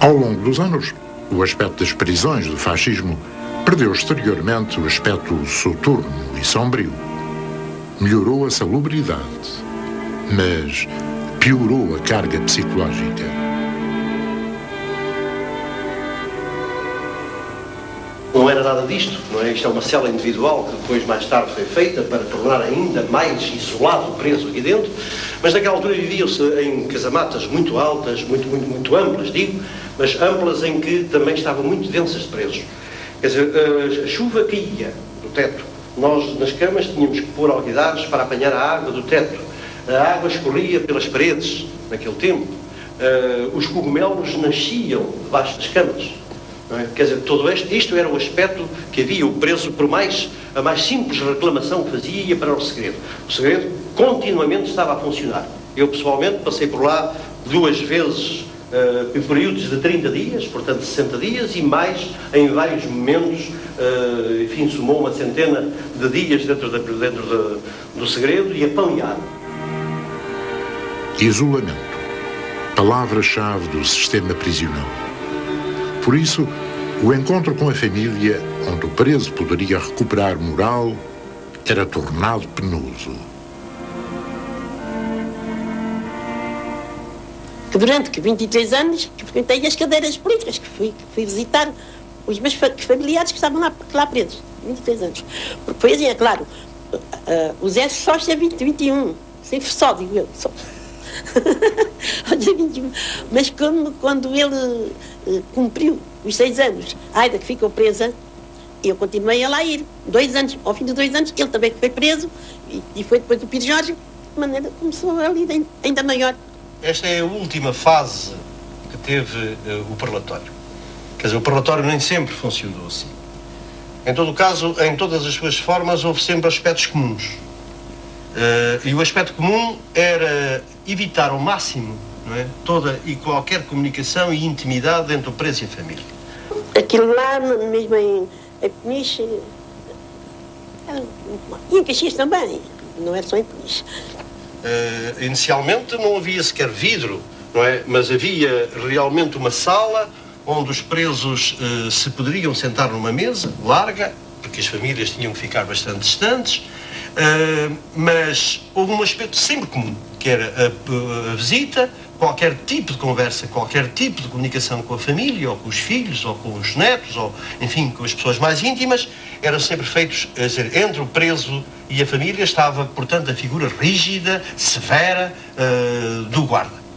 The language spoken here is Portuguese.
Ao longo dos anos, o aspecto das prisões do fascismo perdeu exteriormente o aspecto soturno e sombrio. Melhorou a salubridade, mas piorou a carga psicológica. Não era nada disto, não é? Isto é uma cela individual que depois, mais tarde, foi feita para tornar ainda mais isolado o preso aqui dentro, mas naquela altura viviam-se em casamatas muito altas, muito amplas, digo, mas amplas em que também estavam muito densas de presos. Quer dizer, a chuva caía do teto. Nós, nas camas, tínhamos que pôr alguidares para apanhar a água do teto. A água escorria pelas paredes, naquele tempo. Os cogumelos nasciam debaixo das camas. Não é? Quer dizer, todo isto era o aspecto que havia. O preso, por a mais simples reclamação que fazia, ia para o segredo. O segredo continuamente estava a funcionar. Eu, pessoalmente, passei por lá 2 vezes em períodos de 30 dias, portanto 60 dias, e mais em vários momentos, enfim, sumou uma centena de dias dentro do segredo e apanhado. Isolamento, palavra-chave do sistema prisional. Por isso, o encontro com a família, onde o preso poderia recuperar moral, era tornado penoso. Que durante 23 anos que frequentei as cadeiras políticas, que fui visitar os meus familiares que estavam lá presos, 23 anos. Porque foi assim, é claro, o Zé Sócia 2021, sempre só, digo eu, só. Mas quando ele cumpriu os 6 anos, a Aida que ficou presa, eu continuei a lá ir, 2 anos, ao fim de 2 anos, ele também foi preso, e foi depois do Piro Jorge, de maneira que começou a ir ainda maior. Esta é a última fase que teve o parlatório. Quer dizer, o parlatório nem sempre funcionou assim. Em todo o caso, em todas as suas formas, houve sempre aspectos comuns. E o aspecto comum era evitar ao máximo, não é, toda e qualquer comunicação e intimidade entre o preso e a família. Aquilo lá, mesmo em Peniche, e em Caxias também, não era só em Peniche. Inicialmente não havia sequer vidro, não é? Mas havia realmente uma sala onde os presos se poderiam sentar numa mesa larga, porque as famílias tinham que ficar bastante distantes, mas houve um aspecto sempre comum, que era a visita, qualquer tipo de conversa, qualquer tipo de comunicação com a família, ou com os filhos, ou com os netos, ou enfim, com as pessoas mais íntimas, eram sempre feitos, quer dizer, entre o preso e a família estava, portanto, a figura rígida, severa do guarda.